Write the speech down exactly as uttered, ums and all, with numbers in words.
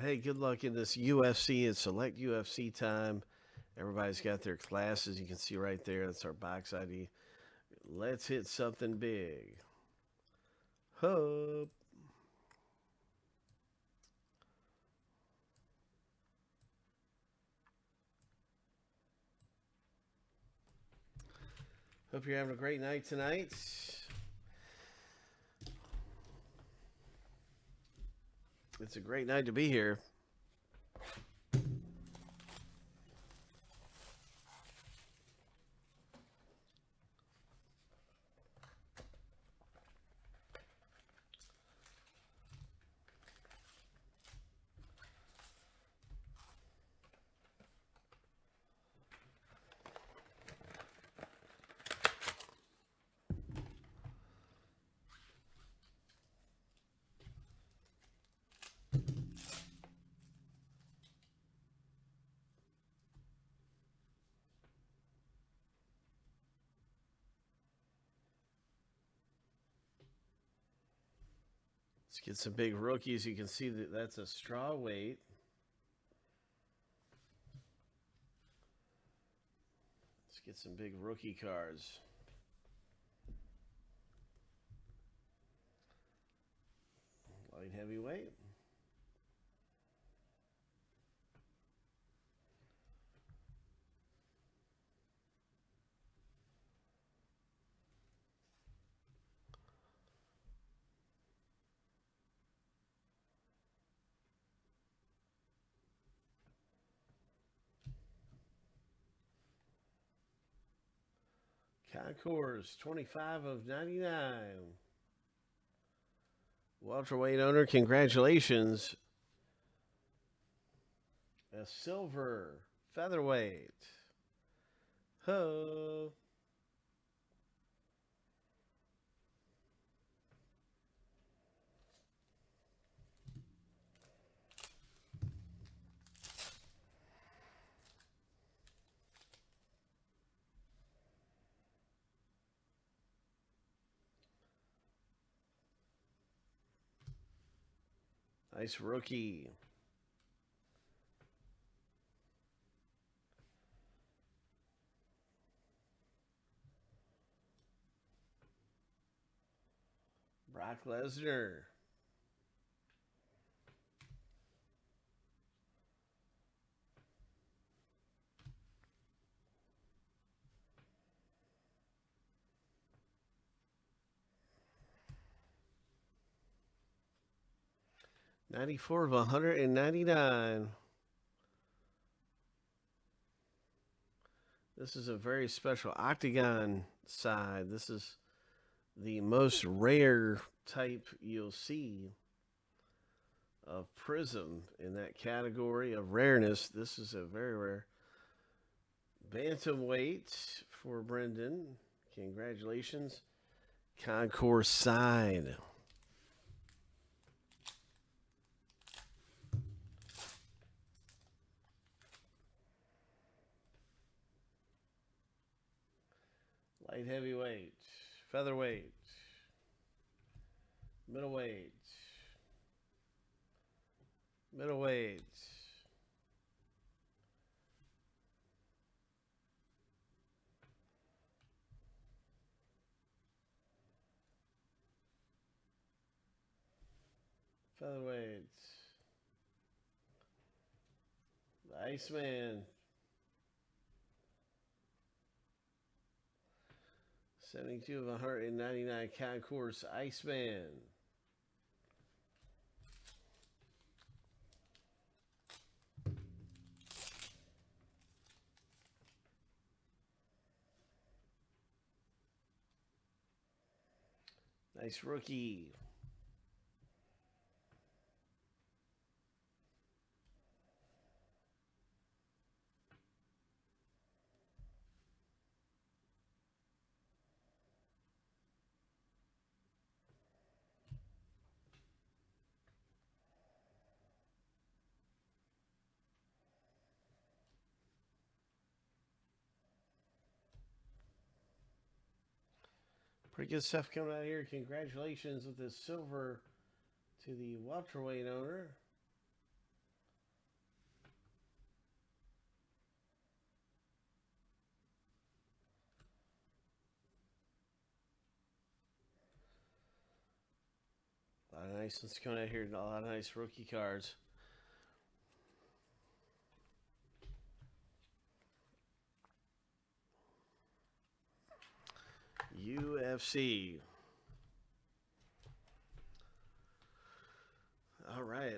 Hey, good luck in this U F C and select U F C time. Everybody's got their classes. You can see right there. That's our box I D. Let's hit something big. Hub. Hope you're having a great night tonight. It's a great night to be here. Let's get some big rookies. You can see that that's a straw weight. Let's get some big rookie cards. Light heavyweight. Concours, twenty-five of ninety-nine. Welterweight owner, congratulations. A silver featherweight. Ho. Nice rookie. Brock Lesnar. ninety-four of one ninety-nine. This is a very special octagon side. This is the most rare type you'll see of prism in that category of rareness. This is a very rare bantamweight for Brendan. Congratulations. Concours side. Light heavyweight, featherweight, middleweight, middleweight, featherweight, the Iceman. seventy-two of one ninety-nine Concours Iceman. Nice rookie. Pretty good stuff coming out here. Congratulations with this silver to the welterweight owner. lot of nice ones coming out here. A lot of nice rookie cards. U F C. All right.